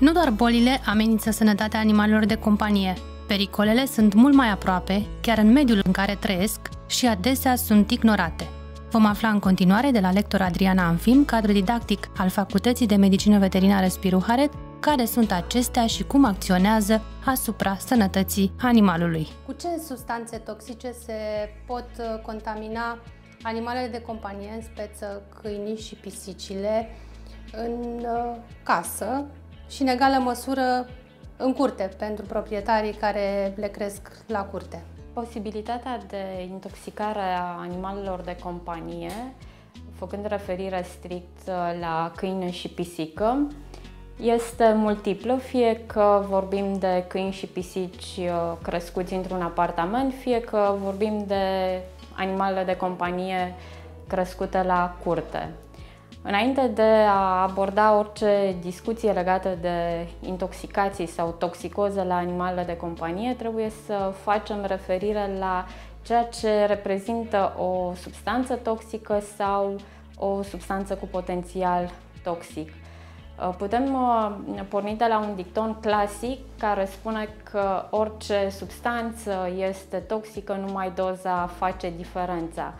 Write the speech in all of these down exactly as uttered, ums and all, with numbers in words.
Nu doar bolile amenință sănătatea animalelor de companie. Pericolele sunt mult mai aproape, chiar în mediul în care trăiesc, și adesea sunt ignorate. Vom afla în continuare de la lector Adriana Amfim, cadru didactic al Facultății de Medicină Veterinară Spiru Haret, care sunt acestea și cum acționează asupra sănătății animalului. Cu ce substanțe toxice se pot contamina animalele de companie, în speță câinii și pisicile, în casă și, în egală măsură, în curte, pentru proprietarii care le cresc la curte? Posibilitatea de intoxicare a animalelor de companie, făcând referire strict la câine și pisică, este multiplă, fie că vorbim de câini și pisici crescuți într-un apartament, fie că vorbim de animalele de companie crescute la curte. Înainte de a aborda orice discuție legată de intoxicații sau toxicoză la animalele de companie, trebuie să facem referire la ceea ce reprezintă o substanță toxică sau o substanță cu potențial toxic. Putem porni de la un dicton clasic care spune că orice substanță este toxică, numai doza face diferența.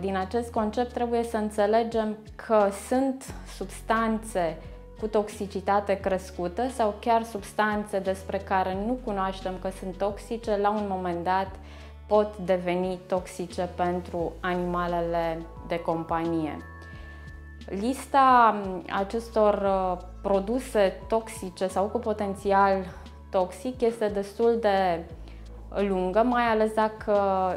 Din acest concept trebuie să înțelegem că sunt substanțe cu toxicitate crescută sau chiar substanțe despre care nu cunoaștem că sunt toxice, la un moment dat pot deveni toxice pentru animalele de companie. Lista acestor produse toxice sau cu potențial toxic este destul de lungă, mai ales dacă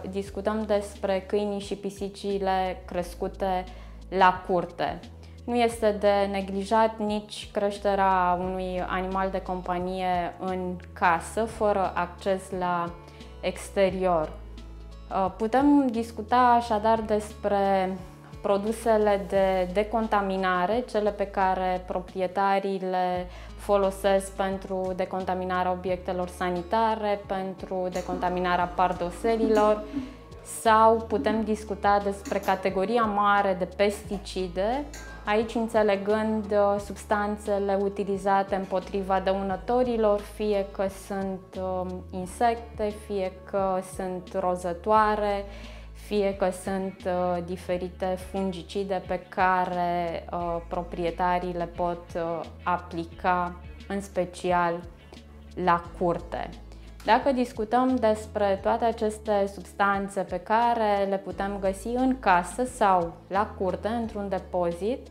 discutăm despre câinii și pisicile crescute la curte. Nu este de neglijat nici creșterea unui animal de companie în casă, fără acces la exterior. Putem discuta așadar despre produsele de decontaminare, cele pe care proprietarii le folosesc pentru decontaminarea obiectelor sanitare, pentru decontaminarea pardoselilor, sau putem discuta despre categoria mare de pesticide, aici înțelegând substanțele utilizate împotriva dăunătorilor, fie că sunt insecte, fie că sunt rozătoare, fie că sunt uh, diferite fungicide pe care uh, proprietarii le pot uh, aplica, în special la curte. Dacă discutăm despre toate aceste substanțe pe care le putem găsi în casă sau la curte, într-un depozit,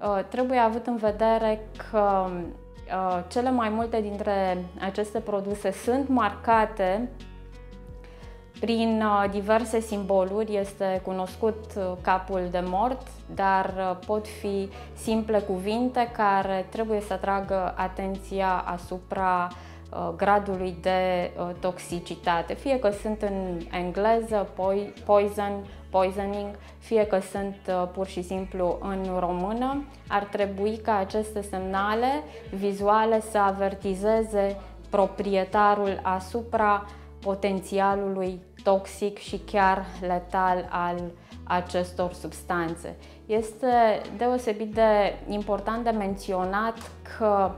uh, trebuie avut în vedere că uh, cele mai multe dintre aceste produse sunt marcate prin diverse simboluri. Este cunoscut capul de mort, dar pot fi simple cuvinte care trebuie să atragă atenția asupra gradului de toxicitate, fie că sunt în engleză poison, poisoning, fie că sunt pur și simplu în română. Ar trebui ca aceste semnale vizuale să avertizeze proprietarul asupra potențialului toxic și chiar letal al acestor substanțe. Este deosebit de important de menționat că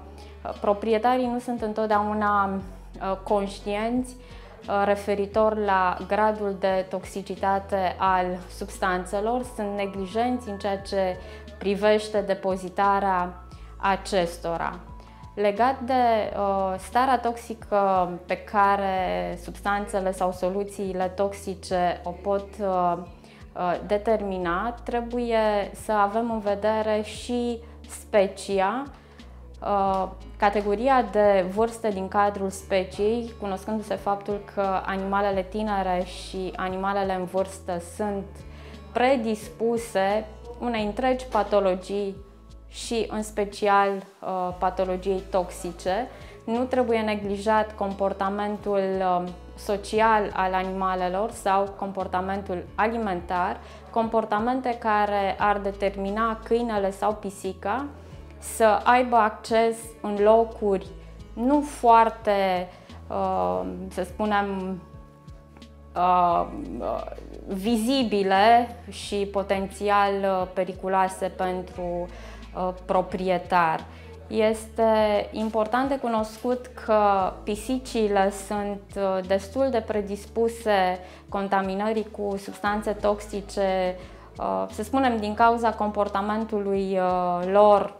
proprietarii nu sunt întotdeauna conștienți referitor la gradul de toxicitate al substanțelor, sunt neglijenți în ceea ce privește depozitarea acestora. Legat de uh, starea toxică pe care substanțele sau soluțiile toxice o pot uh, uh, determina, trebuie să avem în vedere și specia, uh, categoria de vârstă din cadrul speciei, cunoscându-se faptul că animalele tinere și animalele în vârstă sunt predispuse unei întregi patologii și în special uh, patologiei toxice. Nu trebuie neglijat comportamentul uh, social al animalelor sau comportamentul alimentar, comportamente care ar determina câinele sau pisica să aibă acces în locuri nu foarte, uh, să spunem, uh, uh, vizibile și potențial uh, periculoase pentru proprietar. Este important de cunoscut că pisicile sunt destul de predispuse contaminării cu substanțe toxice, să spunem, din cauza comportamentului lor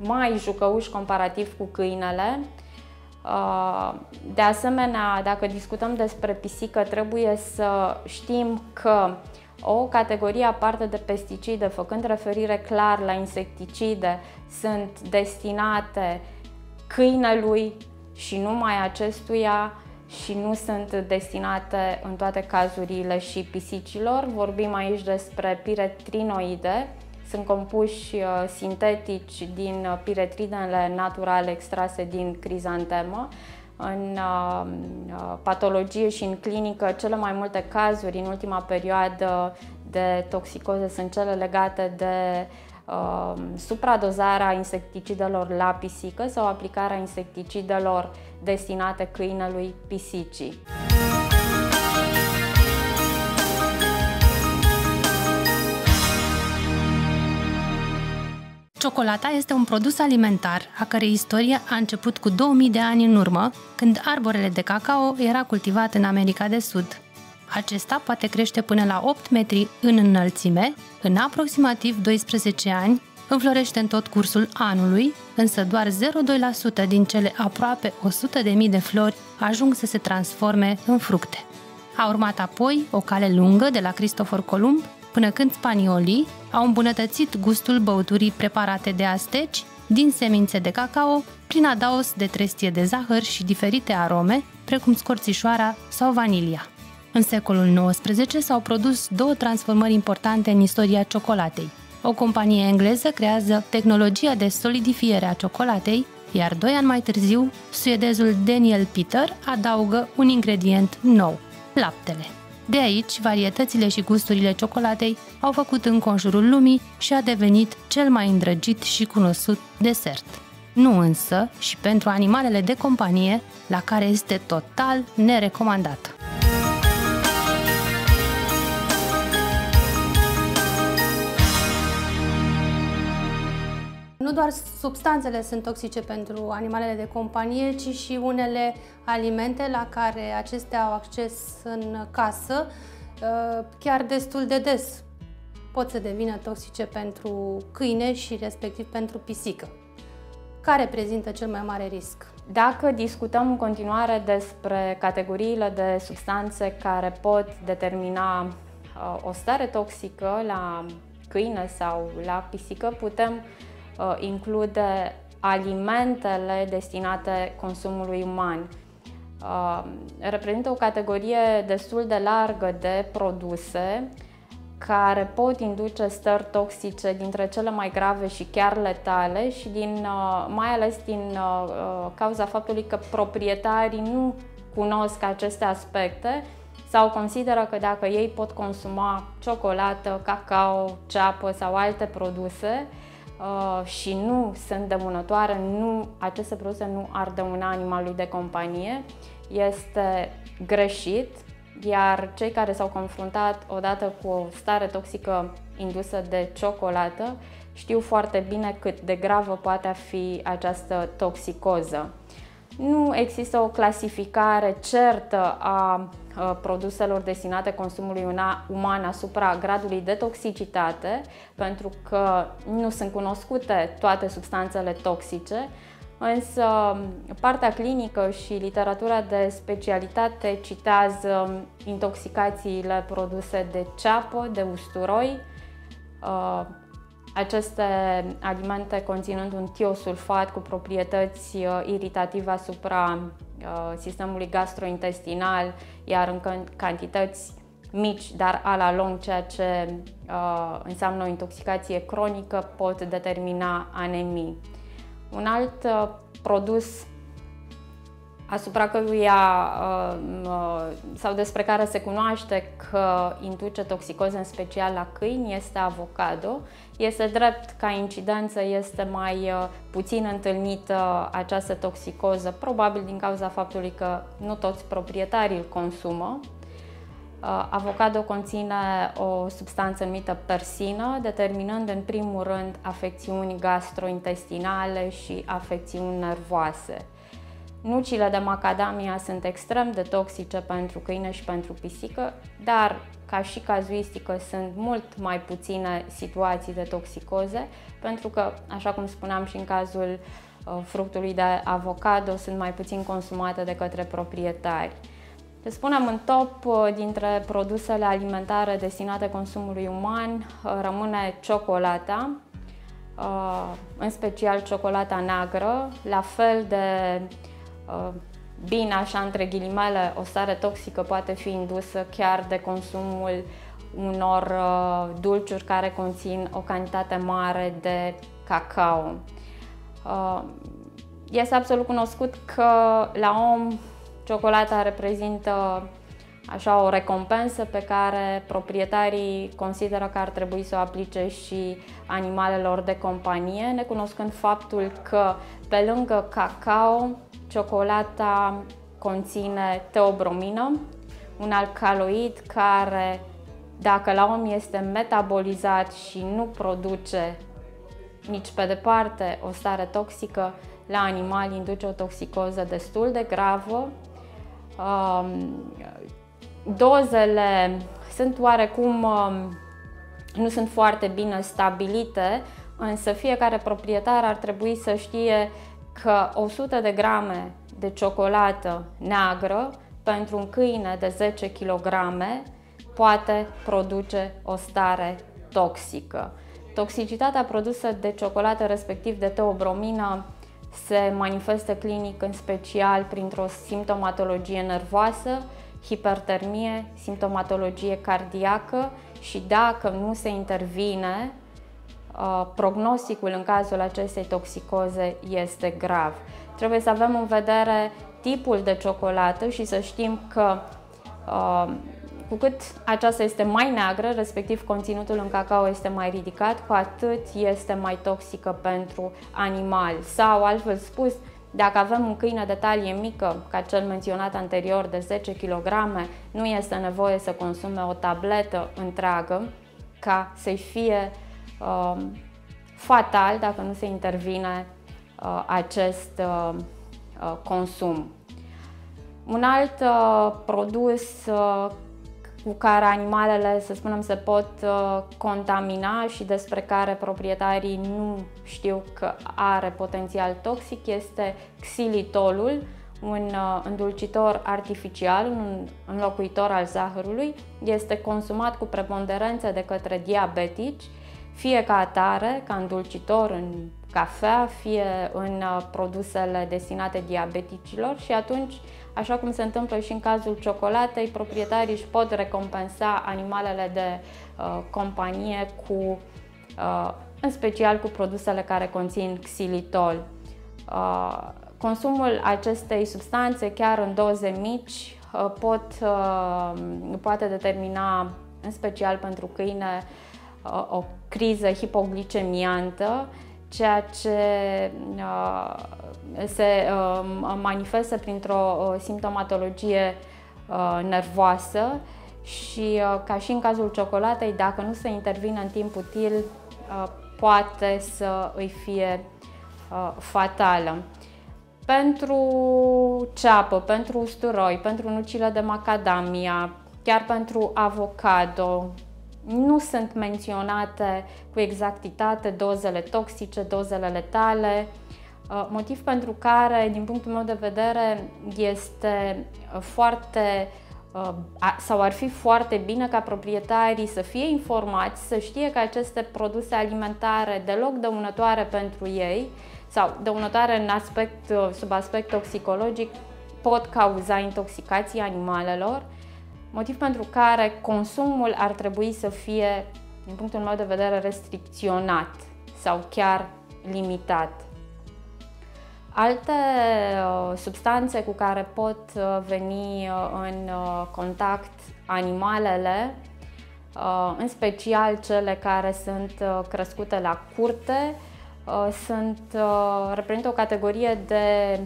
mai jucăuși comparativ cu câinele. De asemenea, dacă discutăm despre pisică, trebuie să știm că o categorie aparte de pesticide, făcând referire clar la insecticide, sunt destinate câinelui și numai acestuia și nu sunt destinate în toate cazurile și pisicilor. Vorbim aici despre piretrinoide, sunt compuși sintetici din piretrinele naturale extrase din crizantemă. În patologie și în clinică, cele mai multe cazuri în ultima perioadă de toxicoze sunt cele legate de uh, supradozarea insecticidelor la pisică sau aplicarea insecticidelor destinate câinelui pisicii. Ciocolata este un produs alimentar a cărei istorie a început cu două mii de ani în urmă, când arborele de cacao era cultivat în America de Sud. Acesta poate crește până la opt metri în înălțime, în aproximativ doisprezece ani, înflorește în tot cursul anului, însă doar zero virgulă doi la sută din cele aproape o sută de mii de flori ajung să se transforme în fructe. A urmat apoi o cale lungă de la Cristofor Columb până când spaniolii au îmbunătățit gustul băuturii preparate de azteci din semințe de cacao prin adaos de trestie de zahăr și diferite arome, precum scorțișoara sau vanilia. În secolul nouăsprezece s-au produs două transformări importante în istoria ciocolatei. O companie engleză creează tehnologia de solidifiere a ciocolatei, iar doi ani mai târziu, suedezul Daniel Peter adaugă un ingredient nou, laptele. De aici, varietățile și gusturile ciocolatei au făcut înconjurul lumii și a devenit cel mai îndrăgit și cunoscut desert. Nu însă și pentru animalele de companie, la care este total nerecomandată. Nu doar substanțele sunt toxice pentru animalele de companie, ci și unele alimente la care acestea au acces în casă, chiar destul de des, pot să devină toxice pentru câine și respectiv pentru pisică. Care prezintă cel mai mare risc? Dacă discutăm în continuare despre categoriile de substanțe care pot determina o stare toxică la câine sau la pisică, putem include alimentele destinate consumului uman. Reprezintă o categorie destul de largă de produse care pot induce stări toxice, dintre cele mai grave și chiar letale, și din, mai ales din cauza faptului că proprietarii nu cunosc aceste aspecte sau consideră că dacă ei pot consuma ciocolată, cacao, ceapă sau alte produse și nu sunt dăunătoare, nu, aceste produse nu ar dăuna animalului de companie, este greșit, iar cei care s-au confruntat odată cu o stare toxică indusă de ciocolată știu foarte bine cât de gravă poate fi această toxicoză. Nu există o clasificare certă a produselor destinate consumului uman asupra gradului de toxicitate, pentru că nu sunt cunoscute toate substanțele toxice, însă partea clinică și literatura de specialitate citează intoxicațiile produse de ceapă, de usturoi, aceste alimente conținând un tiosulfat cu proprietăți iritative asupra sistemului gastrointestinal, iar în cantități mici, dar a la lung, ceea ce înseamnă o intoxicație cronică, pot determina anemii. Un alt produs asupra căruia sau despre care se cunoaște că induce toxicoze, în special la câini, este avocado. Este drept, ca incidență este mai puțin întâlnită această toxicoză, probabil din cauza faptului că nu toți proprietarii îl consumă. Avocado conține o substanță numită persină, determinând în primul rând afecțiuni gastrointestinale și afecțiuni nervoase. Nucile de macadamia sunt extrem de toxice pentru câine și pentru pisică, dar ca și cazuistică sunt mult mai puține situații de toxicoze, pentru că, așa cum spuneam și în cazul fructului de avocado, sunt mai puțin consumate de către proprietari. Să spunem, în top dintre produsele alimentare destinate consumului uman rămâne ciocolata, în special ciocolata neagră, la fel de bine, așa între ghilimele, o stare toxică poate fi indusă chiar de consumul unor dulciuri care conțin o cantitate mare de cacao. Este absolut cunoscut că la om ciocolata reprezintă așa o recompensă pe care proprietarii consideră că ar trebui să o aplice și animalelor de companie, necunoscând faptul că pe lângă cacao, ciocolata conține teobromină, un alcaloid care, dacă la om este metabolizat și nu produce nici pe departe o stare toxică, la animal induce o toxicoză destul de gravă. Dozele sunt oarecum, nu sunt foarte bine stabilite, însă fiecare proprietar ar trebui să știe că o sută de grame de ciocolată neagră pentru un câine de zece kilograme poate produce o stare toxică. Toxicitatea produsă de ciocolată, respectiv de teobromină, se manifestă clinic în special printr-o simptomatologie nervoasă, hipertermie, simptomatologie cardiacă și, dacă nu se intervine, prognosticul în cazul acestei toxicoze este grav. Trebuie să avem în vedere tipul de ciocolată și să știm că cu cât aceasta este mai neagră, respectiv conținutul în cacao este mai ridicat, cu atât este mai toxică pentru animal. Sau, altfel spus, dacă avem un câine de talie mică, ca cel menționat anterior, de zece kilograme, nu este nevoie să consume o tabletă întreagă ca să-i fie uh, fatal dacă nu se intervine uh, acest uh, consum. Un alt uh, produs uh, cu care animalele, să spunem, se pot contamina și despre care proprietarii nu știu că are potențial toxic, este xilitolul, un îndulcitor artificial, un înlocuitor al zahărului. Este consumat cu preponderență de către diabetici, fie ca atare, ca îndulcitor în cafea, fie în produsele destinate diabeticilor, și atunci, așa cum se întâmplă și în cazul ciocolatei, proprietarii își pot recompensa animalele de uh, companie cu, uh, în special cu produsele care conțin xilitol. Uh, consumul acestei substanțe, chiar în doze mici, uh, pot, uh, poate determina, în special pentru câine, uh, o criză hipoglicemiantă, ceea ce uh, se uh, manifestă printr-o uh, simptomatologie uh, nervoasă și, uh, ca și în cazul ciocolatei, dacă nu se intervine în timp util, uh, poate să îi fie uh, fatală. Pentru ceapă, pentru usturoi, pentru nucile de macadamia, chiar pentru avocado, nu sunt menționate cu exactitate dozele toxice, dozele letale, motiv pentru care, din punctul meu de vedere, este foarte, sau ar fi foarte bine ca proprietarii să fie informați, să știe că aceste produse alimentare deloc dăunătoare pentru ei sau dăunătoare în aspect, sub aspect toxicologic, pot cauza intoxicații animalelor, motiv pentru care consumul ar trebui să fie, din punctul meu de vedere, restricționat sau chiar limitat. Alte substanțe cu care pot veni în contact animalele, în special cele care sunt crescute la curte, sunt, reprezintă o categorie de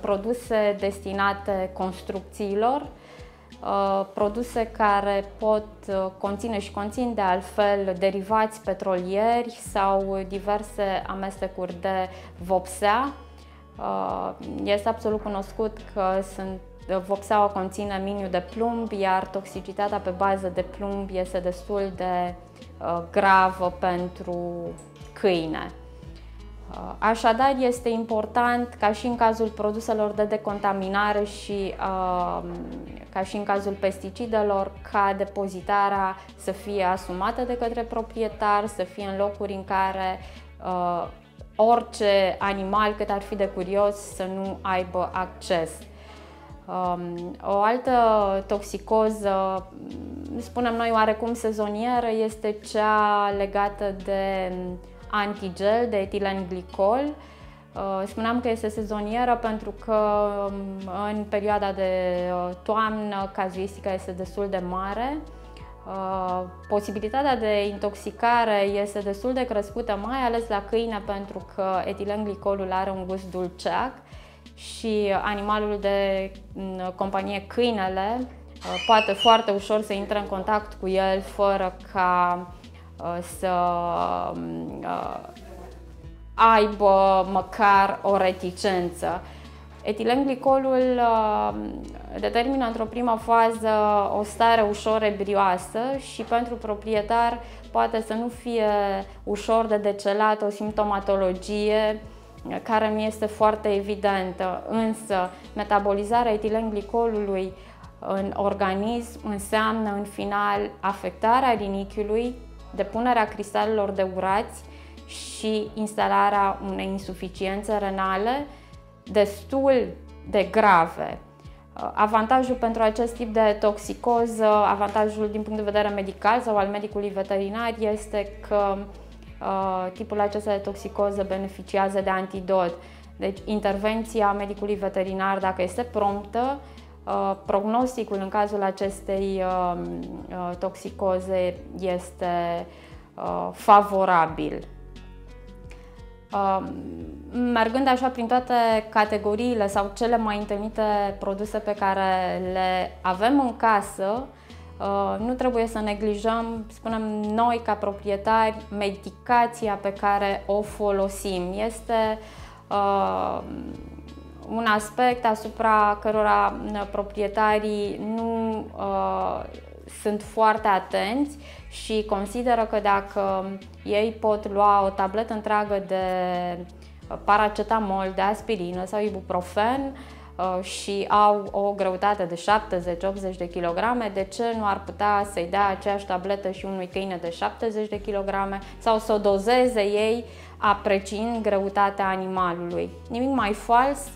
produse destinate construcțiilor, produse care pot conține și conțin de altfel derivați petrolieri sau diverse amestecuri de vopsea. Este absolut cunoscut că sunt vopseaua conține miniu de plumb, iar toxicitatea pe bază de plumb este destul de gravă pentru câine. Așadar, este important ca și în cazul produselor de decontaminare și ca și în cazul pesticidelor ca depozitarea să fie asumată de către proprietar, să fie în locuri în care orice animal, cât ar fi de curios, să nu aibă acces. O altă toxicoză, spunem noi oarecum sezonieră, este cea legată de antigel, de etilenglicol. Spuneam că este sezonieră pentru că în perioada de toamnă cazuistica este destul de mare. Posibilitatea de intoxicare este destul de crescută, mai ales la câine, pentru că etilenglicolul are un gust dulceac și animalul de companie, câinele, poate foarte ușor să intre în contact cu el fără ca să aibă măcar o reticență. Etilenglicolul determină într-o primă fază o stare ușor ebrioasă și pentru proprietar poate să nu fie ușor de decelat o simptomatologie care mi este foarte evidentă, însă metabolizarea etilenglicolului în organism înseamnă în final afectarea rinichiului, depunerea cristalelor de urați și instalarea unei insuficiențe renale destul de grave. Avantajul pentru acest tip de toxicoză, avantajul din punct de vedere medical sau al medicului veterinar, este că tipul acesta de toxicoză beneficiază de antidot. Deci intervenția medicului veterinar, dacă este promptă, prognosticul în cazul acestei toxicoze este favorabil. Mergând așa prin toate categoriile sau cele mai întâlnite produse pe care le avem în casă, nu trebuie să neglijăm, spunem noi ca proprietari, medicația pe care o folosim. Este uh, un aspect asupra cărora proprietarii nu uh, sunt foarte atenți și consideră că dacă ei pot lua o tabletă întreagă de paracetamol, de aspirină sau ibuprofen, și au o greutate de șaptezeci optzeci de kilograme, de ce nu ar putea să-i dea aceeași tabletă și unui câine de șaptezeci de kilograme sau să o dozeze ei apreciind greutatea animalului? Nimic mai fals.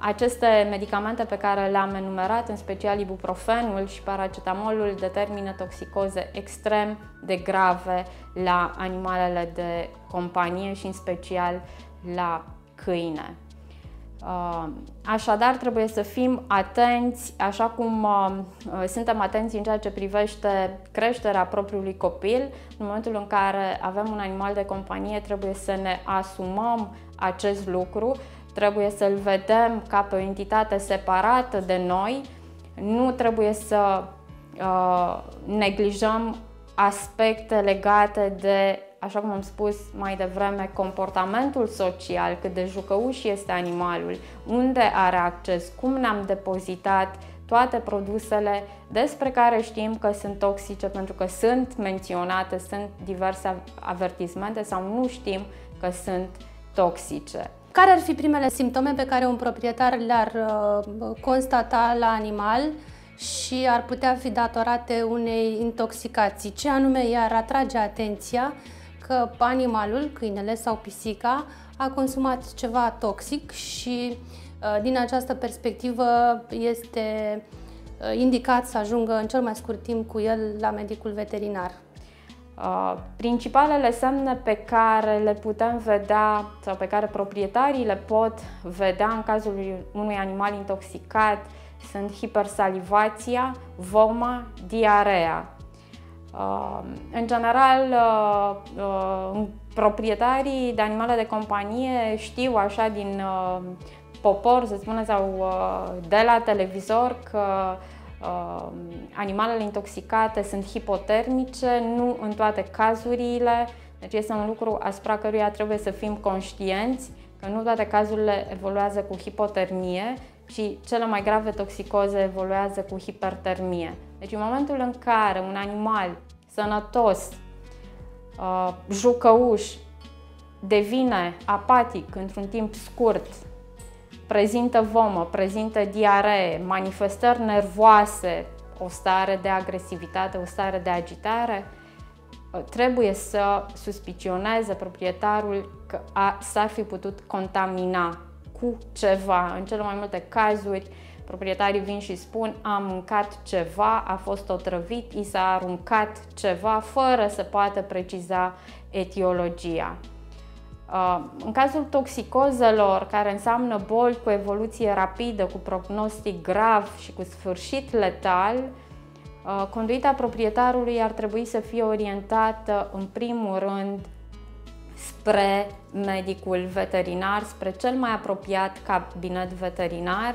Aceste medicamente pe care le-am enumerat, în special ibuprofenul și paracetamolul, determină toxicoze extrem de grave la animalele de companie și în special la câine. Așadar, trebuie să fim atenți, așa cum suntem atenți în ceea ce privește creșterea propriului copil. În momentul în care avem un animal de companie, trebuie să ne asumăm acest lucru, trebuie să-l vedem ca pe o entitate separată de noi, nu trebuie să neglijăm aspecte legate de, așa cum am spus mai devreme, comportamentul social, cât de jucăuș este animalul, unde are acces, cum ne-am depozitat toate produsele despre care știm că sunt toxice, pentru că sunt menționate, sunt diverse avertismente sau nu știm că sunt toxice. Care ar fi primele simptome pe care un proprietar le-ar constata la animal și ar putea fi datorate unei intoxicații? Ce anume i-ar atrage atenția că animalul, câinele sau pisica, a consumat ceva toxic și din această perspectivă este indicat să ajungă în cel mai scurt timp cu el la medicul veterinar? Principalele semne pe care le putem vedea sau pe care proprietarii le pot vedea în cazul unui animal intoxicat sunt hipersalivația, voma, diarea. În general, proprietarii de animale de companie știu așa din popor, să spunem, sau de la televizor că animalele intoxicate sunt hipotermice, nu în toate cazurile. Deci este un lucru asupra căruia trebuie să fim conștienți, că nu toate cazurile evoluează cu hipotermie, ci cele mai grave toxicoze evoluează cu hipertermie. Deci în momentul în care un animal sănătos, jucăuș, devine apatic într-un timp scurt, prezintă vomă, prezintă diaree, manifestări nervoase, o stare de agresivitate, o stare de agitare, trebuie să suspicioneze proprietarul că s-ar fi putut contamina cu ceva. În cele mai multe cazuri, proprietarii vin și spun: am mâncat ceva, a fost otrăvit, i s-a aruncat ceva, fără să poată preciza etiologia. În cazul toxicozelor, care înseamnă boli cu evoluție rapidă, cu prognostic grav și cu sfârșit letal, conduita proprietarului ar trebui să fie orientată în primul rând spre medicul veterinar, spre cel mai apropiat cabinet veterinar,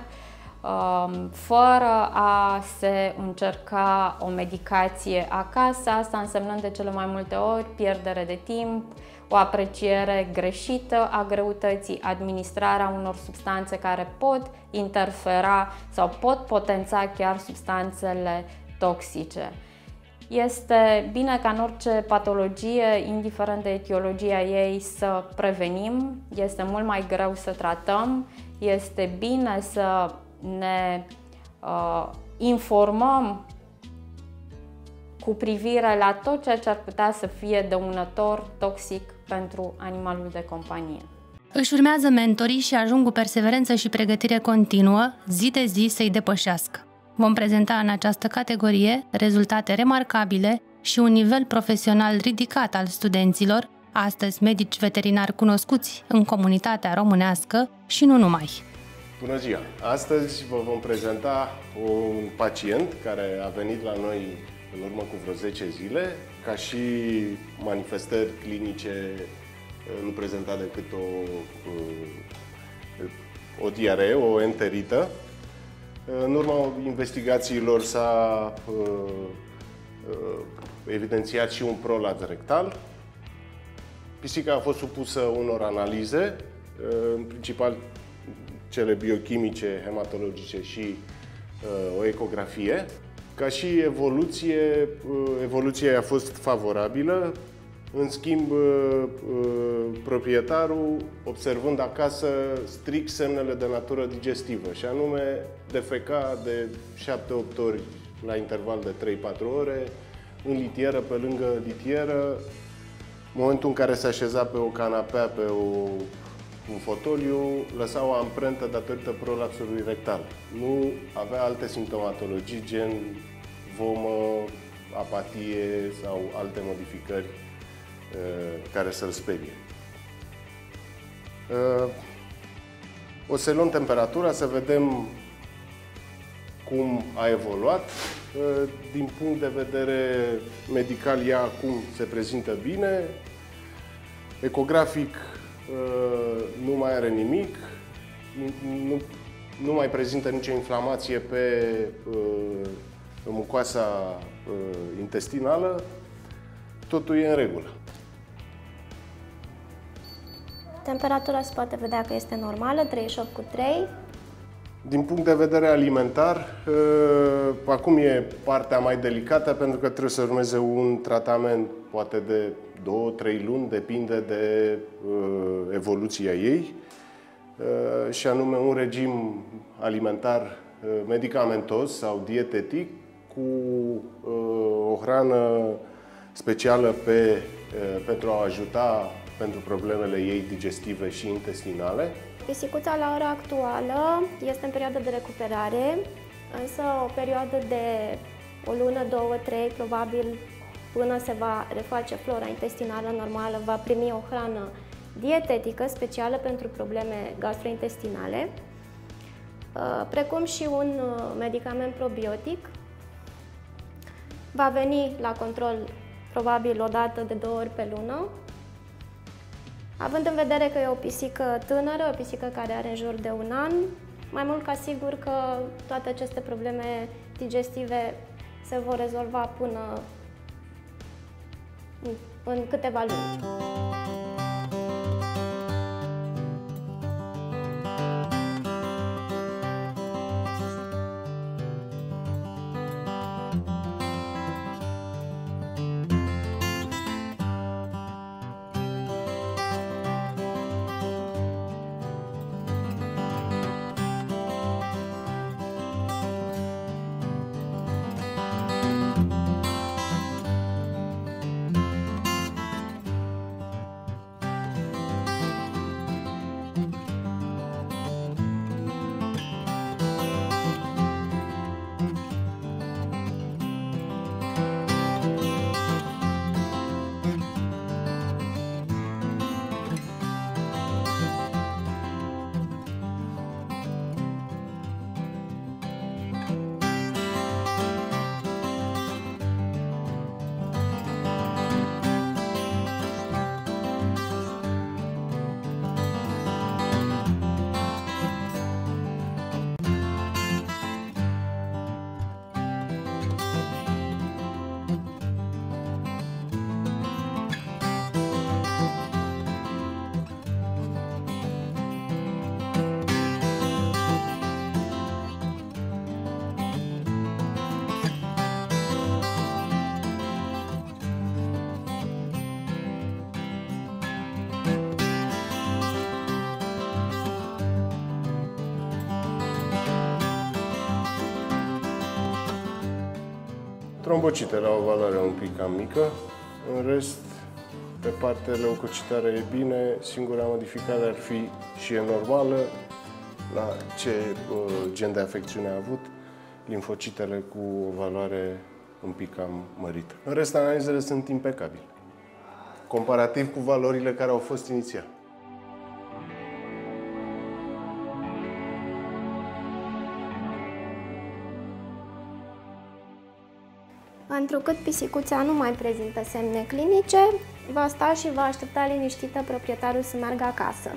fără a se încerca o medicație acasă, asta însemnând de cele mai multe ori pierdere de timp, o apreciere greșită a greutății, administrarea unor substanțe care pot interfera sau pot potența chiar substanțele toxice. Este bine ca în orice patologie, indiferent de etiologia ei, să prevenim, este mult mai greu să tratăm, este bine să ne uh, informăm cu privire la tot ceea ce ar putea să fie dăunător, toxic pentru animalul de companie. Își urmează mentorii și ajung cu perseverență și pregătire continuă, zi de zi să-i depășească. Vom prezenta în această categorie rezultate remarcabile și un nivel profesional ridicat al studenților, astăzi medici veterinari cunoscuți în comunitatea românească și nu numai. Bună ziua! Astăzi vă vom prezenta un pacient care a venit la noi în urmă cu vreo zece zile, ca și manifestări clinice nu prezenta decât o, o diaree, o enterită. În urma investigațiilor s-a evidențiat și un prolaps rectal. Pisica a fost supusă unor analize, în principal cele biochimice, hematologice și o ecografie. Ca și evoluție, evoluția a fost favorabilă. În schimb, proprietarul, observând acasă strict semnele de natură digestivă, și anume defeca de șapte opt ori la interval de trei patru ore, în litieră, pe lângă litieră, în momentul în care se așeza pe o canapea, pe o, un fotoliu, lăsa o amprentă datorită prolapsului rectal. Nu avea alte simptomatologii, gen vomă, apatie sau alte modificări care să-l sperie. O să luăm temperatura, să vedem cum a evoluat. Din punct de vedere medical, ea acum se prezintă bine. Ecografic nu mai are nimic, nu, nu mai prezintă nicio inflamație pe mucoasa intestinală. Totul e în regulă. Temperatura se poate vedea că este normală, treizeci și opt cu trei. Din punct de vedere alimentar, acum e partea mai delicată, pentru că trebuie să urmeze un tratament poate de două trei luni, depinde de evoluția ei, și anume un regim alimentar medicamentos sau dietetic cu o hrană specială pe, pentru a ajuta pentru problemele ei digestive și intestinale. Pisicuța la ora actuală este în perioadă de recuperare, însă o perioadă de o lună, două, trei, probabil, până se va reface flora intestinală normală, va primi o hrană dietetică specială pentru probleme gastrointestinale, precum și un medicament probiotic. Va veni la control probabil o dată de două ori pe lună. Având în vedere că e o pisică tânără, o pisică care are în jur de un an, mai mult ca sigur că toate aceste probleme digestive se vor rezolva până în câteva luni. Trombocite la o valoare un pic cam mică, în rest, pe partea leucocitară e bine, singura modificare ar fi și e normală la ce uh, gen de afecțiune a avut, limfocitele cu o valoare un pic cam mărită. În rest, analizele sunt impecabile, comparativ cu valorile care au fost inițial. Întrucât pisicuța nu mai prezintă semne clinice, va sta și va aștepta liniștită proprietarul să meargă acasă.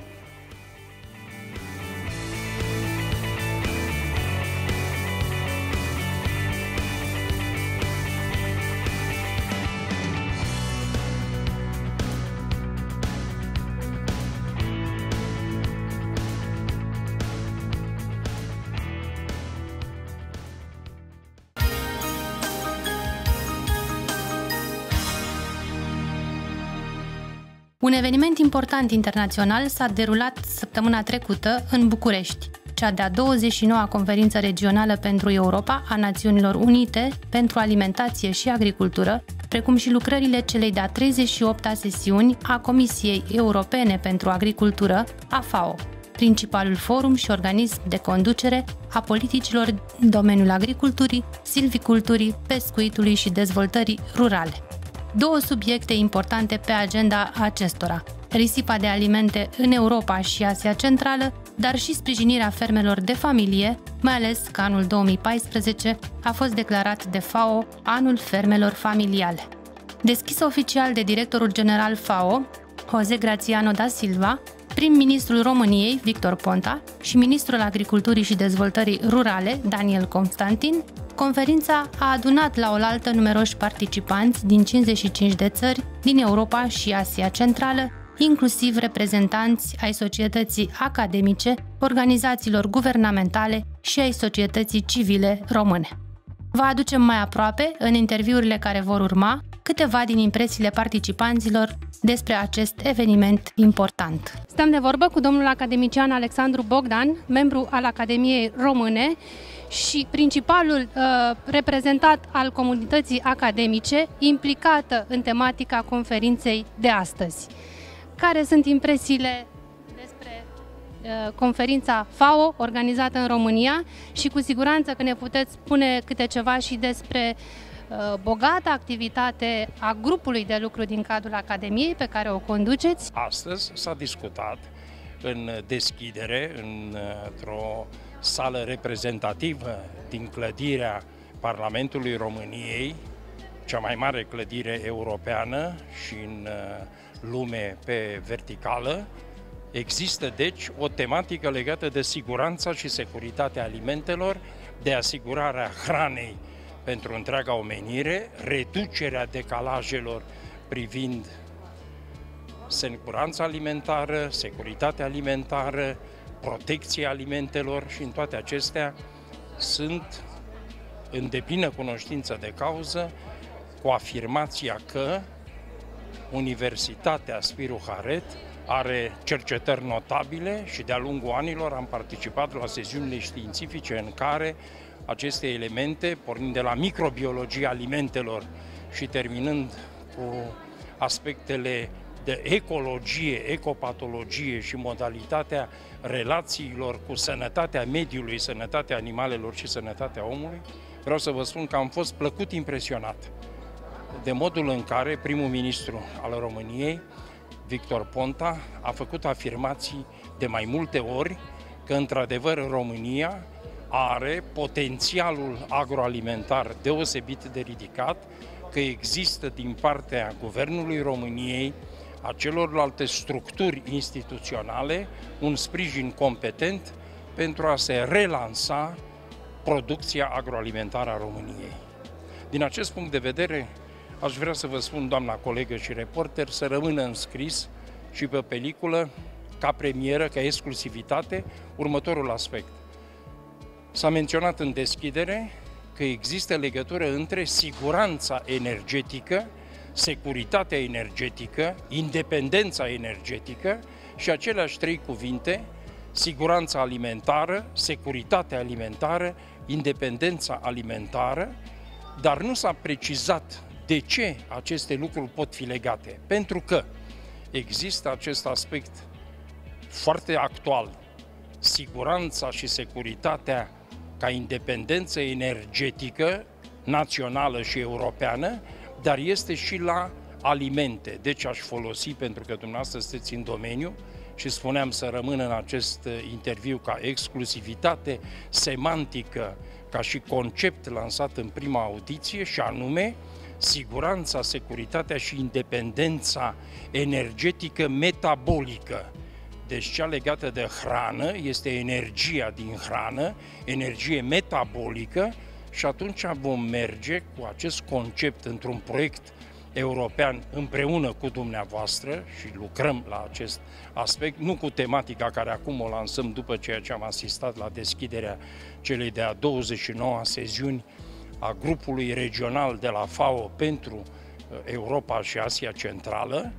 Un eveniment important internațional s-a derulat săptămâna trecută în București, cea de-a douăzeci și noua conferință regională pentru Europa a Națiunilor Unite pentru Alimentație și Agricultură, precum și lucrările celei de-a treizeci și opta sesiuni a Comisiei Europene pentru Agricultură, a F A O, principalul forum și organism de conducere a politicilor în domeniul agriculturii, silviculturii, pescuitului și dezvoltării rurale. Două subiecte importante pe agenda acestora: risipa de alimente în Europa și Asia Centrală, dar și sprijinirea fermelor de familie, mai ales că anul două mii paisprezece a fost declarat de F A O Anul Fermelor Familiale. Deschis oficial de directorul general F A O, José Graziano da Silva, prim-ministrul României, Victor Ponta, și ministrul Agriculturii și Dezvoltării Rurale, Daniel Constantin, conferința a adunat la oaltă numeroși participanți din cincizeci și cinci de țări din Europa și Asia Centrală, inclusiv reprezentanți ai societății academice, organizațiilor guvernamentale și ai societății civile române. Vă aducem mai aproape, în interviurile care vor urma, câteva din impresiile participanților despre acest eveniment important. Stăm de vorbă cu domnul academician Alexandru Bogdan, membru al Academiei Române și principalul uh, reprezentant al comunității academice implicată în tematica conferinței de astăzi. Care sunt impresiile despre uh, conferința F A O organizată în România și cu siguranță că ne puteți spune câte ceva și despre bogată activitate a grupului de lucru din cadrul Academiei pe care o conduceți. Astăzi s-a discutat în deschidere, într-o sală reprezentativă din clădirea Parlamentului României, cea mai mare clădire europeană și în lume pe verticală. Există, deci, o tematică legată de siguranța și securitatea alimentelor, de asigurarea hranei pentru întreaga omenire, reducerea decalajelor privind siguranța alimentară, securitatea alimentară, protecția alimentelor și în toate acestea sunt în deplină cunoștință de cauză cu afirmația că Universitatea Spiru Haret are cercetări notabile și de-a lungul anilor am participat la sesiunile științifice în care aceste elemente, pornind de la microbiologia alimentelor și terminând cu aspectele de ecologie, ecopatologie și modalitatea relațiilor cu sănătatea mediului, sănătatea animalelor și sănătatea omului, vreau să vă spun că am fost plăcut impresionat de modul în care primul ministru al României, Victor Ponta, a făcut afirmații de mai multe ori că, într-adevăr, România are potențialul agroalimentar deosebit de ridicat, că există din partea Guvernului României a celorlalte structuri instituționale un sprijin competent pentru a se relansa producția agroalimentară a României. Din acest punct de vedere, aș vrea să vă spun, doamna colegă și reporter, să rămână înscris și pe peliculă, ca premieră, ca exclusivitate, următorul aspect. S-a menționat în deschidere că există legătură între siguranța energetică, securitatea energetică, independența energetică și aceleași trei cuvinte, siguranța alimentară, securitatea alimentară, independența alimentară, dar nu s-a precizat de ce aceste lucruri pot fi legate. Pentru că există acest aspect foarte actual, siguranța și securitatea ca independență energetică națională și europeană, dar este și la alimente. Deci aș folosi, pentru că dumneavoastră sunteți în domeniu și spuneam să rămân în acest interviu ca exclusivitate semantică, ca și concept lansat în prima audiție, și anume siguranța, securitatea și independența energetică metabolică. Deci cea legată de hrană este energia din hrană, energie metabolică, și atunci vom merge cu acest concept într-un proiect european împreună cu dumneavoastră și lucrăm la acest aspect, nu cu tematica care acum o lansăm după ceea ce am asistat la deschiderea celei de-a douăzeci și noua sesiuni a grupului regional de la F A O pentru Europa și Asia Centrală.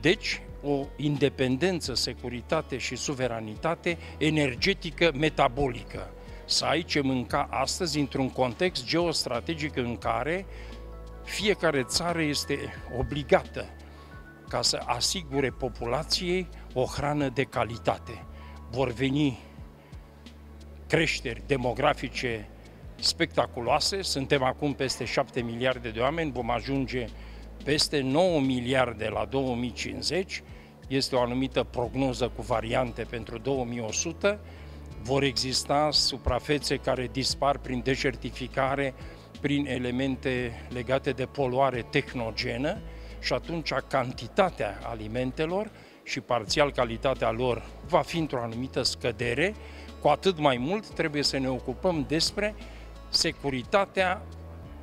Deci, o independență, securitate și suveranitate energetică metabolică. Să ai ce mânca astăzi într-un context geostrategic în care fiecare țară este obligată ca să asigure populației o hrană de calitate. Vor veni creșteri demografice spectaculoase, suntem acum peste șapte miliarde de oameni, vom ajunge peste nouă miliarde la două mii cincizeci, este o anumită prognoză cu variante pentru două mii o sută, vor exista suprafețe care dispar prin deșertificare, prin elemente legate de poluare tehnogenă și atunci cantitatea alimentelor și parțial calitatea lor va fi într-o anumită scădere, cu atât mai mult trebuie să ne ocupăm despre securitatea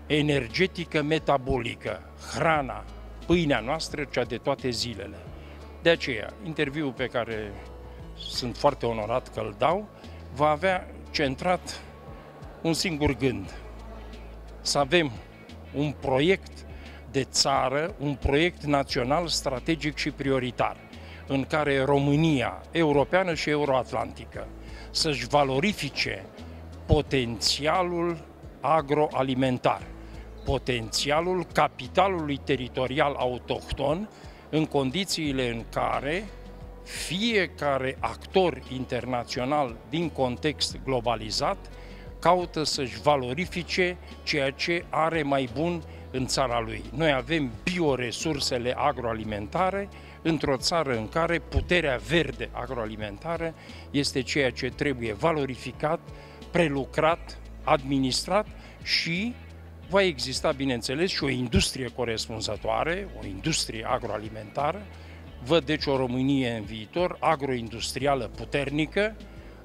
energetică metabolică, hrana, pâinea noastră, cea de toate zilele. De aceea, interviul pe care sunt foarte onorat că îl dau, va avea centrat un singur gând. Să avem un proiect de țară, un proiect național, strategic și prioritar, în care România, europeană și euroatlantică, să-și valorifice potențialul agroalimentar, potențialul capitalului teritorial autohton, în condițiile în care fiecare actor internațional din context globalizat caută să-și valorifice ceea ce are mai bun în țara lui. Noi avem bioresursele agroalimentare într-o țară în care puterea verde agroalimentară este ceea ce trebuie valorificat, prelucrat, administrat și va exista, bineînțeles, și o industrie corespunzătoare, o industrie agroalimentară. Văd deci o Românie în viitor agroindustrială puternică,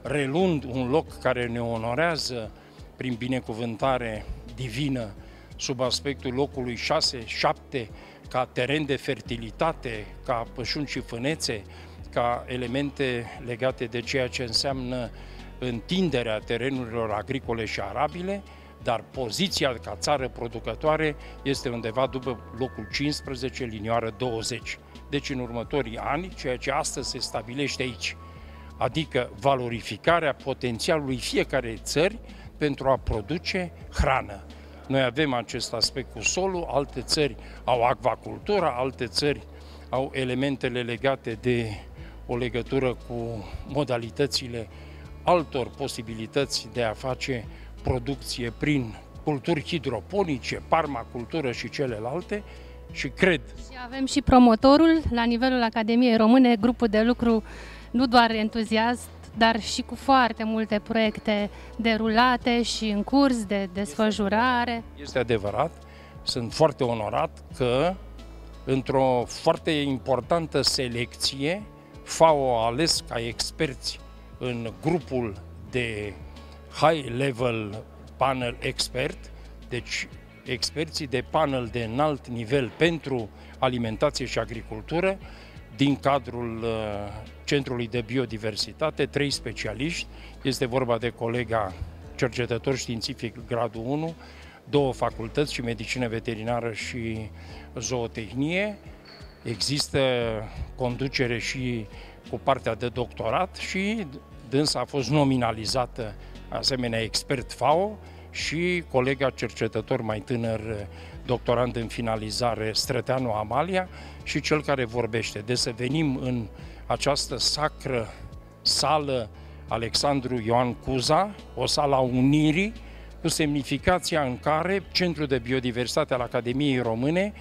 relund un loc care ne onorează prin binecuvântare divină sub aspectul locului șase șapte ca teren de fertilitate, ca pășuni și fânețe, ca elemente legate de ceea ce înseamnă întinderea terenurilor agricole și arabile, dar poziția ca țară producătoare este undeva după locul cincisprezece, linioară douăzeci. Deci în următorii ani, ceea ce astăzi se stabilește aici, adică valorificarea potențialului fiecare țări pentru a produce hrană. Noi avem acest aspect cu solul, alte țări au acvacultura, alte țări au elementele legate de o legătură cu modalitățile altor posibilități de a face producție prin culturi hidroponice, parmacultură și celelalte, și cred. Și avem și promotorul la nivelul Academiei Române, grupul de lucru nu doar entuziast, dar și cu foarte multe proiecte derulate și în curs de desfășurare. Este adevărat, sunt foarte onorat că într-o foarte importantă selecție F A O a ales ca experți în grupul de High Level Panel Expert, deci experții de panel de înalt nivel pentru alimentație și agricultură, din cadrul Centrului de Biodiversitate, trei specialiști, este vorba de colega cercetător științific gradul unu, două facultăți, și medicină veterinară și zootehnie, există conducere și cu partea de doctorat și dânsa a fost nominalizată asemenea expert F A O și colega cercetător mai tânăr, doctorand în finalizare, Străteanu Amalia, și cel care vorbește. De să venim în această sacră sală Alexandru Ioan Cuza, o sală a unirii, cu semnificația în care Centrul de Biodiversitate al Academiei Române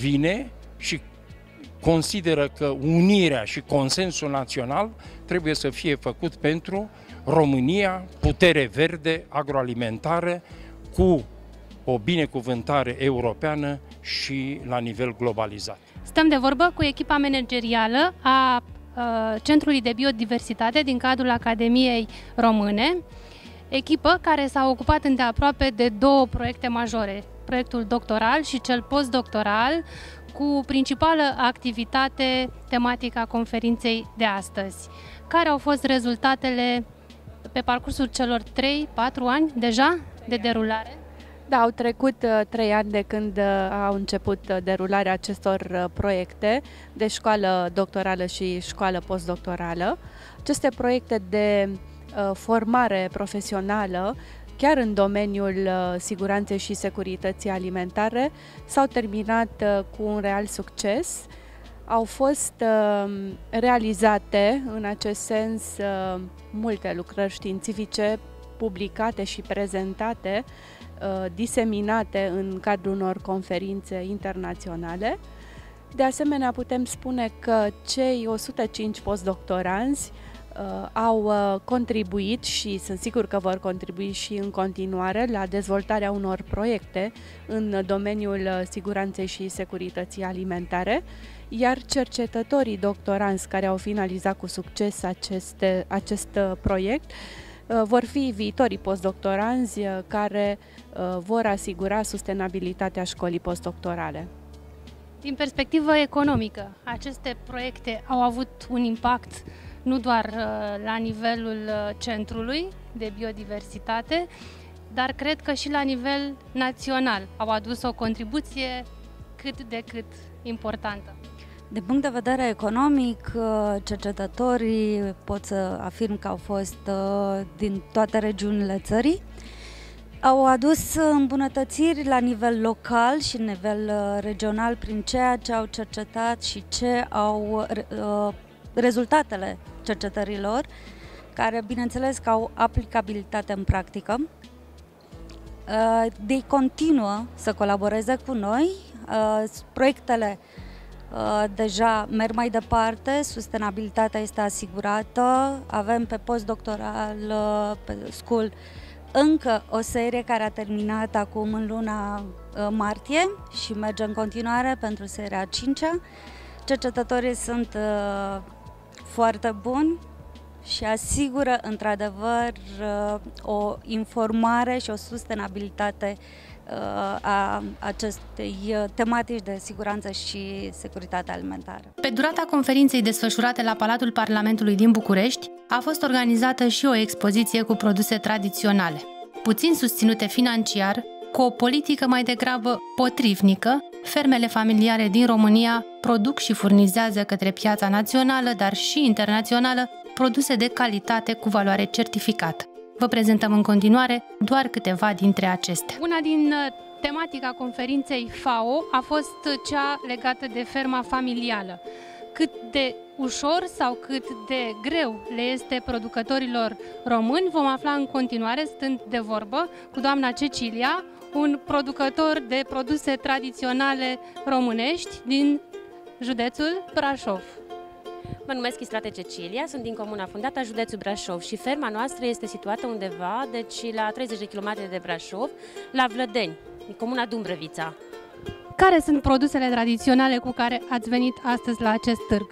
vine și consideră că unirea și consensul național trebuie să fie făcut pentru România, putere verde, agroalimentară, cu o binecuvântare europeană și la nivel globalizat. Stăm de vorbă cu echipa managerială a Centrului de Biodiversitate din cadrul Academiei Române, echipă care s-a ocupat îndeaproape de două proiecte majore, proiectul doctoral și cel postdoctoral, cu principală activitate tematica conferinței de astăzi. Care au fost rezultatele pe parcursul celor trei patru ani deja de derulare? Da, au trecut trei ani de când au început derularea acestor proiecte de școală doctorală și școală postdoctorală. Aceste proiecte de formare profesională chiar în domeniul siguranței și securității alimentare s-au terminat cu un real succes. Au fost realizate în acest sens multe lucrări științifice publicate și prezentate, diseminate în cadrul unor conferințe internaționale. De asemenea, putem spune că cei o sută cinci postdoctoranzi au contribuit și sunt sigur că vor contribui și în continuare la dezvoltarea unor proiecte în domeniul siguranței și securității alimentare, iar cercetătorii doctoranți care au finalizat cu succes aceste, acest proiect vor fi viitorii postdoctoranzi care vor asigura sustenabilitatea școlii postdoctorale. Din perspectivă economică, aceste proiecte au avut un impact nu doar la nivelul Centrului de Biodiversitate, dar cred că și la nivel național au adus o contribuție cât de cât importantă. Din punct de vedere economic, cercetătorii pot să afirm că au fost din toate regiunile țării, au adus îmbunătățiri la nivel local și nivel regional prin ceea ce au cercetat și ce au rezultatele cercetărilor, care bineînțeles că au aplicabilitate în practică. Ei continuă să colaboreze cu noi, proiectele deja merg mai departe, sustenabilitatea este asigurată, avem pe postdoctoral, pe school, încă o serie care a terminat acum în luna martie și merge în continuare pentru seria a cincea. Cercetătorii sunt foarte buni și asigură într-adevăr o informare și o sustenabilitate a acestei tematici de siguranță și securitate alimentară. Pe durata conferinței desfășurate la Palatul Parlamentului din București, a fost organizată și o expoziție cu produse tradiționale, puțin susținute financiar, cu o politică mai degrabă potrivnică. Fermele familiare din România produc și furnizează către piața națională, dar și internațională, produse de calitate cu valoare certificată. Vă prezentăm în continuare doar câteva dintre acestea. Una din tematica conferinței F A O a fost cea legată de ferma familială. Cât de ușor sau cât de greu le este producătorilor români, vom afla în continuare, stând de vorbă cu doamna Cecilia, un producător de produse tradiționale românești din județul Brașov. Mă numesc Istrate Cecilia, sunt din comuna Fundata, județul Brașov, și ferma noastră este situată undeva, deci la treizeci de kilometri de Brașov, la Vlădeni, din comuna Dumbrăvița. Care sunt produsele tradiționale cu care ați venit astăzi la acest târg?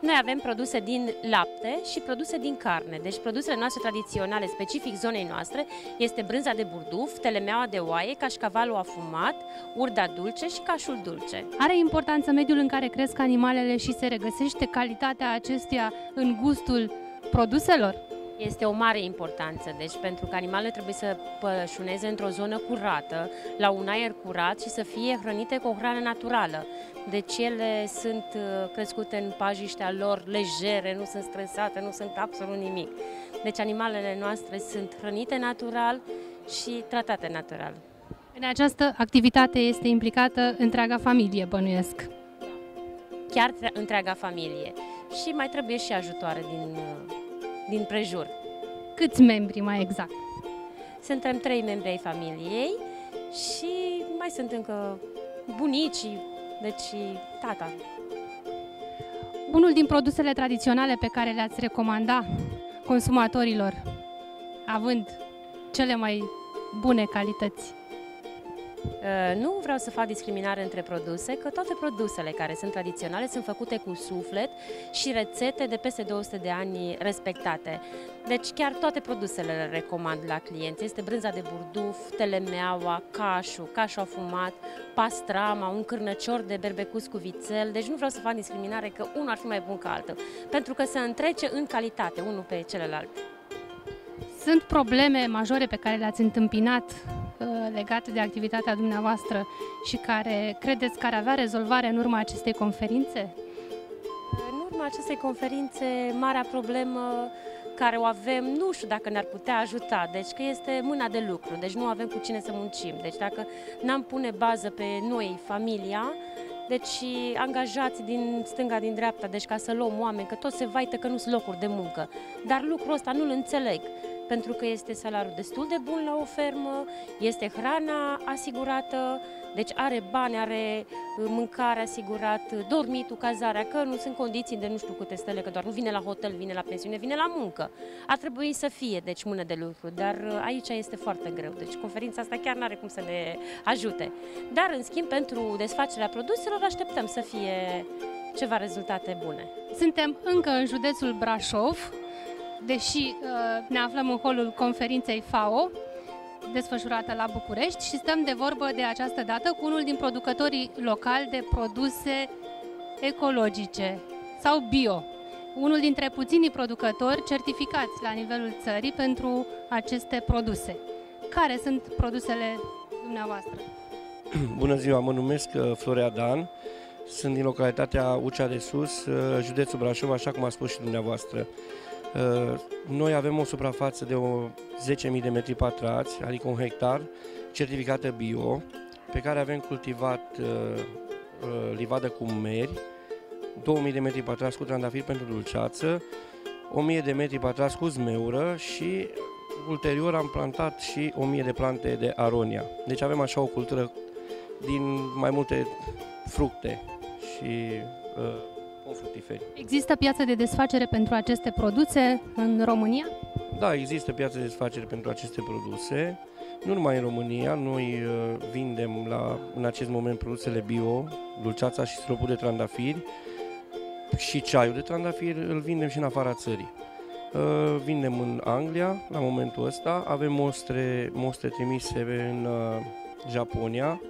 Noi avem produse din lapte și produse din carne, deci produsele noastre tradiționale, specific zonei noastre, este brânza de burduf, telemeaua de oaie, cașcavalul afumat, urda dulce și cașul dulce. Are importanță mediul în care cresc animalele și se regăsește calitatea acesteia în gustul produselor? Este o mare importanță, deci pentru că animalele trebuie să pășuneze într-o zonă curată, la un aer curat și să fie hrănite cu o hrană naturală. Deci ele sunt crescute în pajiștea lor legere, nu sunt stresate, nu sunt absolut nimic. Deci animalele noastre sunt hrănite natural și tratate natural. În această activitate este implicată întreaga familie, bănuiesc. Chiar întreaga familie. Și mai trebuie și ajutoare din... din prejur. Câți membri mai exact? Suntem trei membri ai familiei și mai sunt încă bunicii, deci tata. Unul din produsele tradiționale pe care le-ați recomanda consumatorilor, având cele mai bune calități? Nu vreau să fac discriminare între produse, că toate produsele care sunt tradiționale sunt făcute cu suflet și rețete de peste două sute de ani respectate. Deci chiar toate produsele le recomand la clienți. Este brânza de burduf, telemeaua, cașul, cașul afumat, pastrama, un cârnăcior de berbecus cu vițel. Deci nu vreau să fac discriminare că unul ar fi mai bun ca altul, pentru că se întrece în calitate unul pe celălalt. Sunt probleme majore pe care le-ați întâmpinat legate de activitatea dumneavoastră și care credeți că ar avea rezolvare în urma acestei conferințe? În urma acestei conferințe, marea problemă care o avem, nu știu dacă ne-ar putea ajuta, deci că este mâna de lucru, deci nu avem cu cine să muncim. Deci dacă n-am pune bază pe noi, familia, deci angajați din stânga, din dreapta, deci ca să luăm oameni, că tot se vaită că nu sunt locuri de muncă. Dar lucrul ăsta nu-l înțeleg, pentru că este salariul destul de bun la o fermă, este hrana asigurată, deci are bani, are mâncare asigurată, dormitul, cazarea, că nu sunt condiții de nu știu câte stele, că doar nu vine la hotel, vine la pensiune, vine la muncă. Ar trebui să fie, deci, mână de lucru, dar aici este foarte greu, deci conferința asta chiar nu are cum să ne ajute. Dar, în schimb, pentru desfacerea produselor, așteptăm să fie ceva rezultate bune. Suntem încă în județul Brașov, deși ne aflăm în holul conferinței F A O, desfășurată la București, și stăm de vorbă de această dată cu unul din producătorii locali de produse ecologice sau bio, unul dintre puținii producători certificați la nivelul țării pentru aceste produse. Care sunt produsele dumneavoastră? Bună ziua, mă numesc Florea Dan, sunt din localitatea Ucea de Sus, județul Brașov, așa cum a spus și dumneavoastră. Noi avem o suprafață de zece mii de metri pătrați, adică un hectar, certificată bio, pe care avem cultivat uh, livadă cu meri, două mii de metri pătrați cu trandafiri pentru dulceață, o mie de metri pătrați cu zmeură și ulterior am plantat și o mie de plante de aronia. Deci avem așa o cultură din mai multe fructe și uh, fructiferi. Există piață de desfacere pentru aceste produse în România? Da, există piață de desfacere pentru aceste produse, nu numai în România. Noi vindem la, în acest moment produsele bio, dulceața și stropul de trandafiri și ceaiul de trandafiri îl vindem și în afara țării. Vindem în Anglia la momentul ăsta, avem mostre, mostre trimise în Japonia,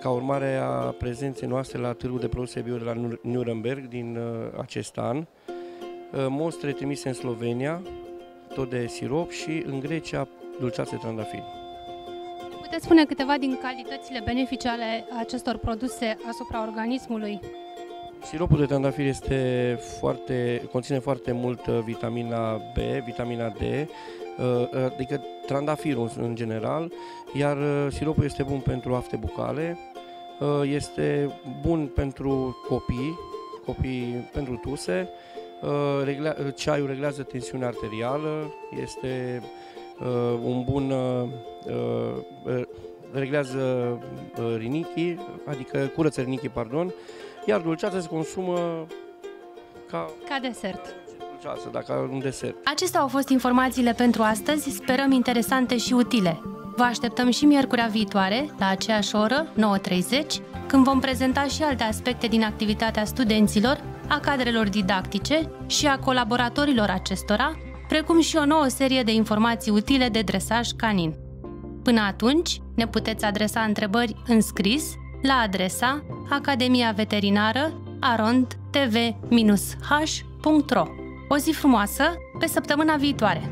ca urmare a prezenței noastre la târgul de produse bio de la Nürnberg din acest an, mostre trimise în Slovenia, tot de sirop, și în Grecia dulceață de trandafiri. Puteți spune câteva din calitățile benefice ale acestor produse asupra organismului? Siropul de trandafir este foarte, conține foarte mult vitamina B, vitamina D, adică trandafirul în general, iar siropul este bun pentru afte bucale, este bun pentru copii, copii pentru tuse, ceaiul reglează tensiunea arterială, este un bun, reglează rinichii, adică curăță rinichii, pardon, iar dulceața se consumă ca, ca desert. Dulceață, dacă un desert. Acestea au fost informațiile pentru astăzi, sperăm interesante și utile. Vă așteptăm și miercurea viitoare, la aceeași oră, nouă treizeci, când vom prezenta și alte aspecte din activitatea studenților, a cadrelor didactice și a colaboratorilor acestora, precum și o nouă serie de informații utile de dresaj canin. Până atunci, ne puteți adresa întrebări în scris la adresa academia veterinară arond t v h punct ro. O zi frumoasă, pe săptămâna viitoare!